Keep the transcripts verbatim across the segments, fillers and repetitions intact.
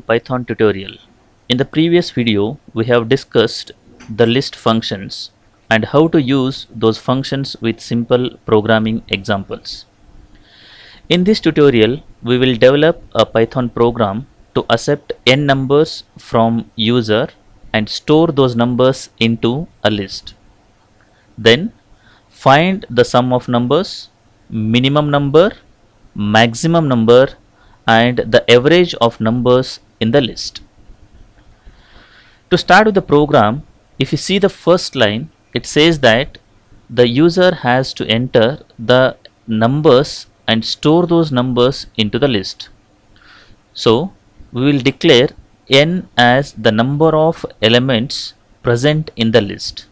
Python tutorial. In the previous video, we have discussed the list functions and how to use those functions with simple programming examples. In this tutorial, we will develop a Python program to accept n numbers from user and store those numbers into a list. Then find the sum of numbers, minimum number, maximum number, and the average of numbers in the list. To start with the program, if you see the first line, it says that the user has to enter the numbers and store those numbers into the list. So we will declare n as the number of elements present in the list.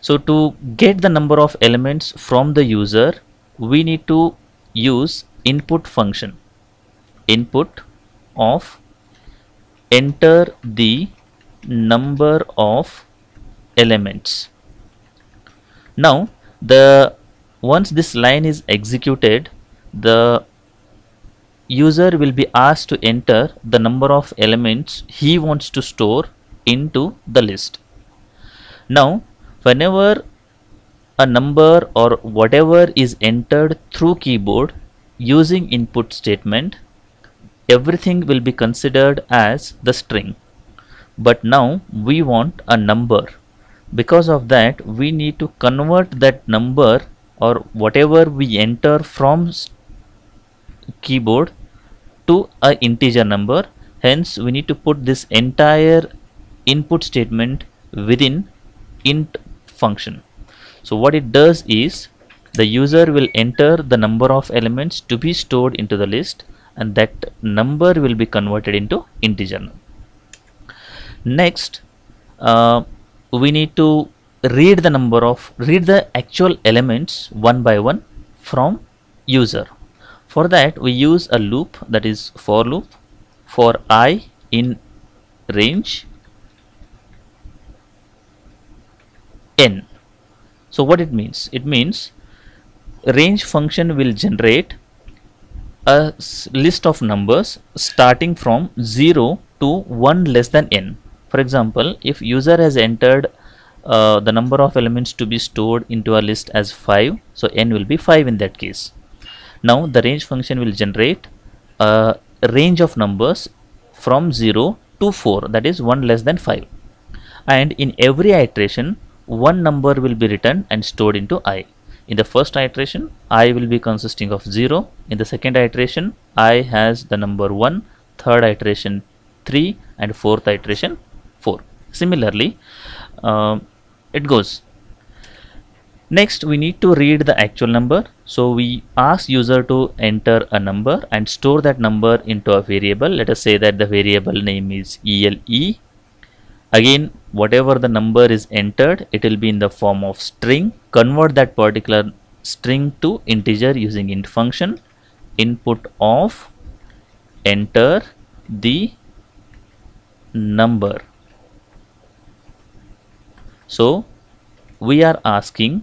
So to get the number of elements from the user, we need to use input function. Input of enter the number of elements. Now the once this line is executed, the user will be asked to enter the number of elements he wants to store into the list. Now whenever a number or whatever is entered through keyboard using input statement, everything will be considered as the string, but now we want a number. Because of that, we need to convert that number or whatever we enter from keyboard to an integer number. Hence we need to put this entire input statement within int function. So what it does is the user will enter the number of elements to be stored into the list, and that number will be converted into integer. Next, uh, we need to read the number of read the actual elements one by one from user. For that, we use a loop, that is for loop, for I in range n. So what it means? It means range function will generate a list of numbers starting from zero to one less than n. For example, if user has entered uh, the number of elements to be stored into a list as five, so n will be five in that case. Now the range function will generate a range of numbers from zero to four, that is one less than five, and in every iteration one number will be written and stored into I. In the first iteration, I will be consisting of zero. In the second iteration, I has the number one, third iteration three, and fourth iteration four. Similarly, uh, it goes. Next, we need to read the actual number. So we ask user to enter a number and store that number into a variable. Let us say that the variable name is ele. Again, whatever the number is entered, it will be in the form of string. Convert that particular string to integer using int function. Input of enter the number. So we are asking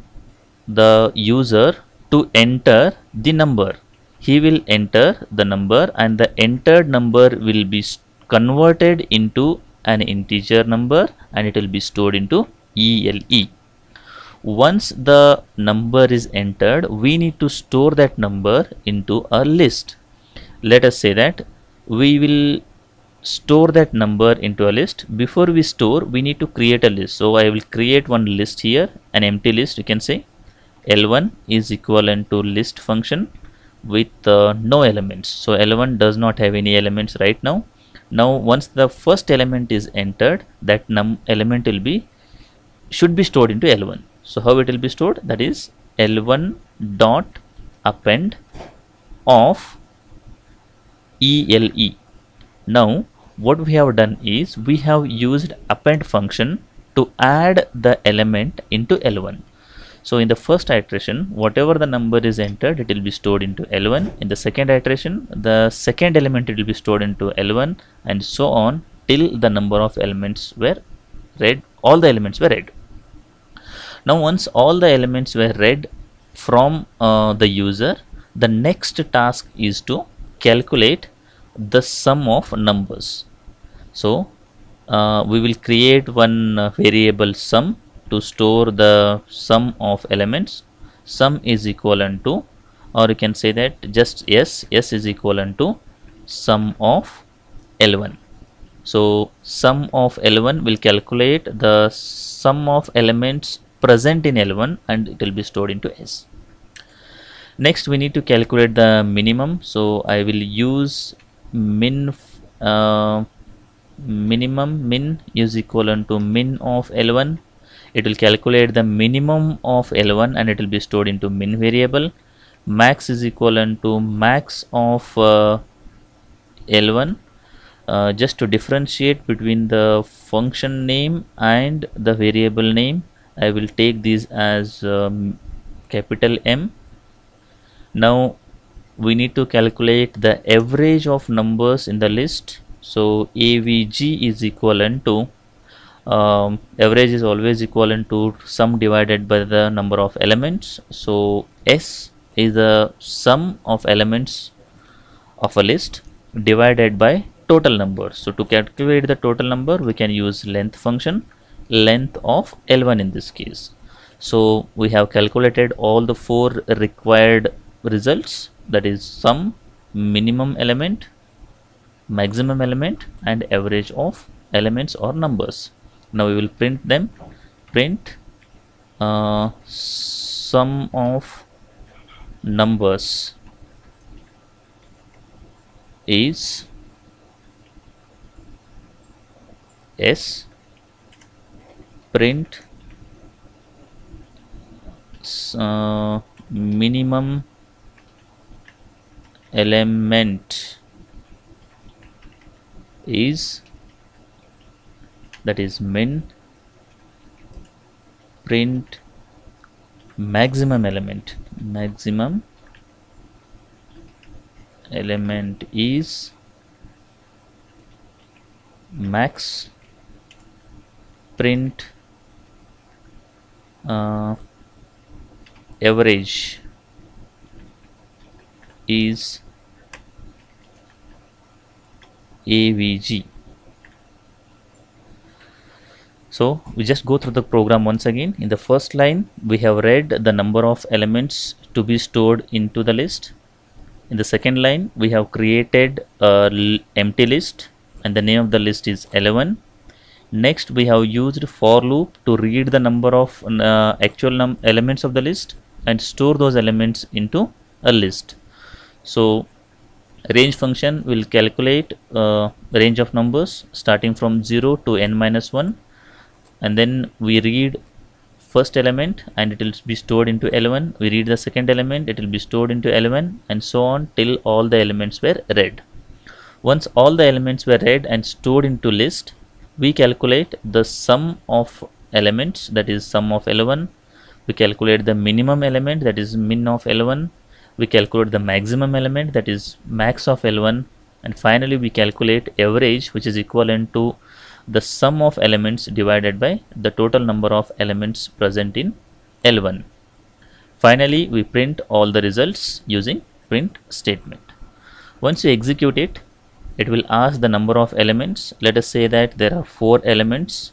the user to enter the number. He will enter the number, and the entered number will be converted into an integer number, and it will be stored into ele. Once the number is entered, we need to store that number into a list. Let us say that we will store that number into a list. Before we store, we need to create a list. So I will create one list here, an empty list, you can say. L one is equivalent to list function with uh, no elements. So L one does not have any elements right now. Now once the first element is entered, that num element will be should be stored into L one. So how it will be stored? That is L one dot append of ele. Now what we have done is we have used append function to add the element into L one. So in the first iteration, whatever the number is entered, it will be stored into L one. In the second iteration, the second element it will be stored into L one, and so on till the number of elements were read. All the elements were read. Now once all the elements were read from uh, the user, the next task is to calculate the sum of numbers. So uh, we will create one uh, variable sum to store the sum of elements. Sum is equivalent to, or you can say that just s s is equivalent to sum of L one. So sum of L one will calculate the sum of elements present in L one and it will be stored into S. Next we need to calculate the minimum. So I will use min uh, minimum. Min is equivalent to min of L one. It will calculate the minimum of L one and it will be stored into min variable. Max is equivalent to max of uh, L one. Uh, just to differentiate between the function name and the variable name, I will take these as um, capital M. Now we need to calculate the average of numbers in the list. So A V G is equivalent to um, average is always equivalent to sum divided by the number of elements. So S is the sum of elements of a list divided by total number. So to calculate the total number, we can use length function, length of L one in this case. So we have calculated all the four required results, that is sum, minimum element, maximum element and average of elements or numbers. Now we will print them. Print uh, sum of numbers is S. Print uh, minimum element is, that is min. Print maximum element. Maximum element is max. Print uh, average is A V G. So we just go through the program once again. In the first line we have read the number of elements to be stored into the list. In the second line we have created a empty list and the name of the list is L one. Next we have used for loop to read the number of uh, actual num elements of the list and store those elements into a list. So range function will calculate uh, range of numbers starting from zero to n minus one, and then we read first element and it will be stored into L one. We read the second element, it will be stored into L one, and so on till all the elements were read. Once all the elements were read and stored into list, we calculate the sum of elements, that is sum of L one. We calculate the minimum element, that is min of L one. We calculate the maximum element, that is max of L one. And finally we calculate average, which is equivalent to the sum of elements divided by the total number of elements present in L one. Finally we print all the results using print statement. Once you execute it, it will ask the number of elements. Let us say that there are four elements.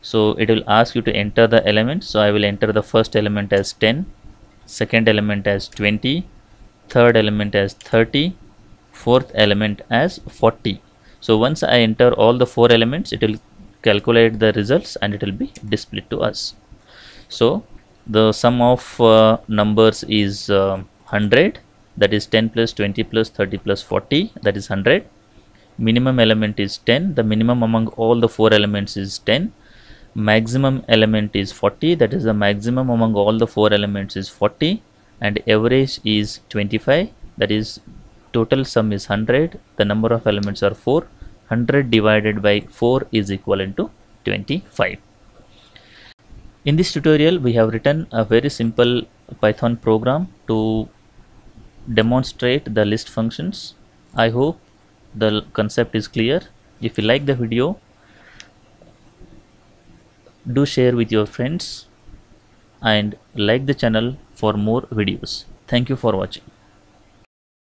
So it will ask you to enter the elements. So I will enter the first element as ten, second element as twenty, third element as thirty, fourth element as forty. So once I enter all the four elements, it will calculate the results and it will be displayed to us. So the sum of uh, numbers is uh, one hundred. That is ten plus twenty plus thirty plus forty, that is one hundred. Minimum element is ten. The minimum among all the four elements is ten. Maximum element is forty. That is the maximum among all the four elements is forty. And average is twenty-five. That is total sum is one hundred. The number of elements are four. one hundred divided by four is equivalent to twenty-five. In this tutorial, we have written a very simple Python program to demonstrate the list functions. I hope the concept is clear. If you like the video, do share with your friends and like the channel for more videos. Thank you for watching.